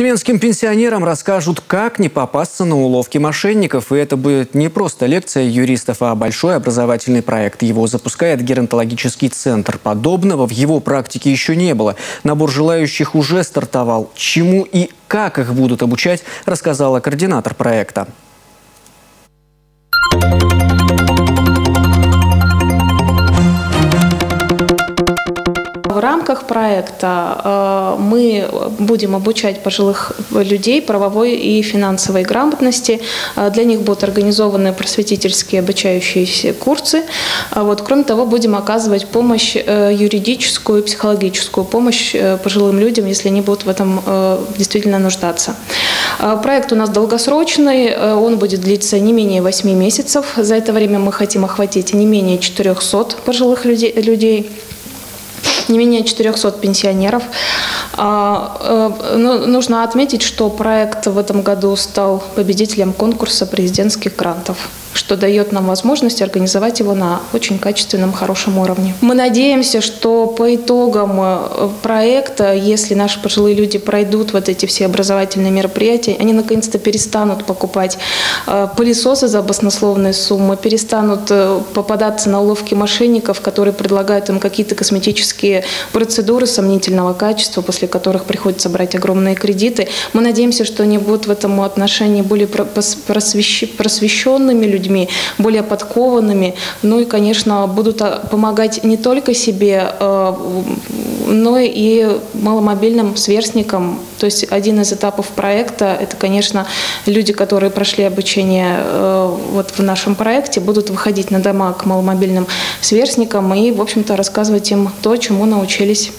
Тюменским пенсионерам расскажут, как не попасться на уловки мошенников. И это будет не просто лекция юристов, а большой образовательный проект. Его запускает Геронтологический центр. Подобного в его практике еще не было. Набор желающих уже стартовал. Чему и как их будут обучать, рассказала координатор проекта. В рамках проекта мы будем обучать пожилых людей правовой и финансовой грамотности. Для них будут организованы просветительские обучающиеся курсы. Кроме того, будем оказывать помощь юридическую и психологическую помощь пожилым людям, если они будут в этом действительно нуждаться. Проект у нас долгосрочный, он будет длиться не менее 8 месяцев. За это время мы хотим охватить не менее 400 пожилых людей. Не менее 400 пенсионеров. Нужно отметить, что проект в этом году стал победителем конкурса президентских грантов, что дает нам возможность организовать его на очень качественном, хорошем уровне. Мы надеемся, что по итогам проекта, если наши пожилые люди пройдут вот эти все образовательные мероприятия, они наконец-то перестанут покупать пылесосы за баснословные суммы, перестанут попадаться на уловки мошенников, которые предлагают им какие-то косметические процедуры сомнительного качества, после которых приходится брать огромные кредиты. Мы надеемся, что они будут в этом отношении более просвещенными людьми, более подкованными, ну и, конечно, будут помогать не только себе, но и маломобильным сверстникам. То есть один из этапов проекта – это, конечно, люди, которые прошли обучение вот в нашем проекте, будут выходить на дома к маломобильным сверстникам и, в общем-то, рассказывать им то, чему научились.